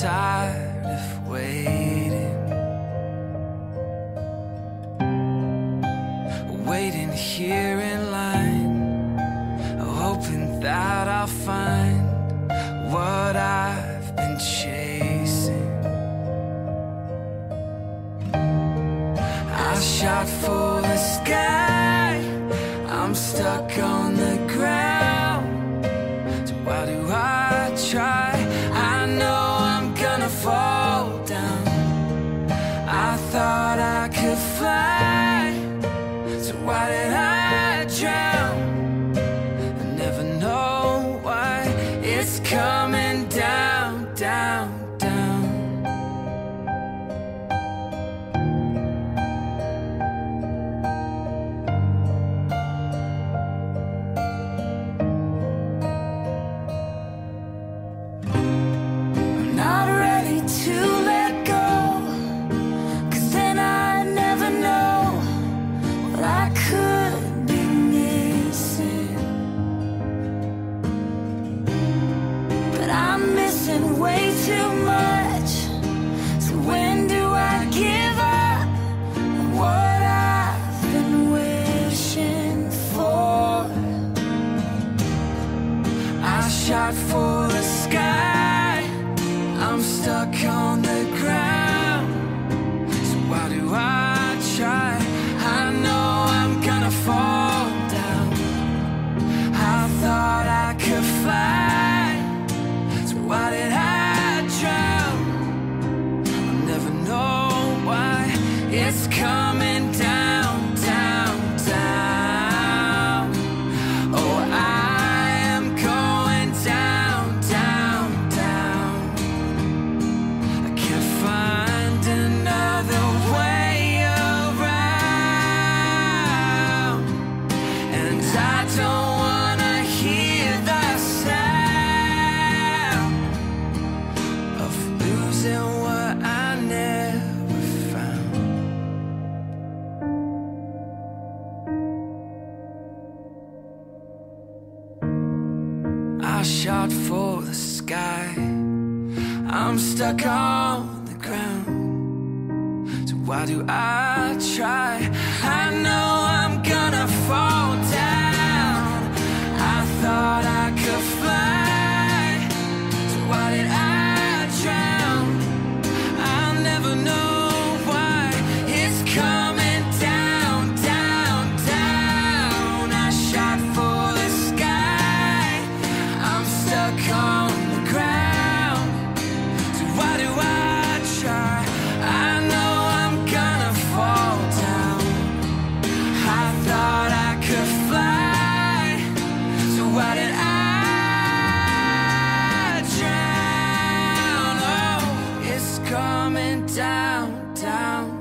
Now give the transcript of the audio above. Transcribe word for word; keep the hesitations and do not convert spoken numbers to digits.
tired of waiting, waiting here in line, hoping that I'll find what I've been chasing. I shot for the sky, I'm stuck on the ground, so why do I try? I know I'm gonna fall down. I thought I could fly, so why did I drown? I never know why it's coming down, down. Way too much, so when do I give up what I've been wishing for? I shot for the sky, I'm stuck on the ground, so why do I try? I know I'm gonna fall down. I thought I could fly, why did I drown? I'll never know why it's coming down, down, down. Oh, I am going down, down, down. I can't find another way around, and I don't for the sky. I'm stuck on the ground, so why do I try? I know I'm gonna fall down. I thought I could fly, so why did I drown? I'll never know why it's coming down, down, down. I shot for the sky, I'm stuck on the ground, so why do I try? I know I'm gonna fall down. I thought I could fly, so why did I drown? Oh, it's coming down, down.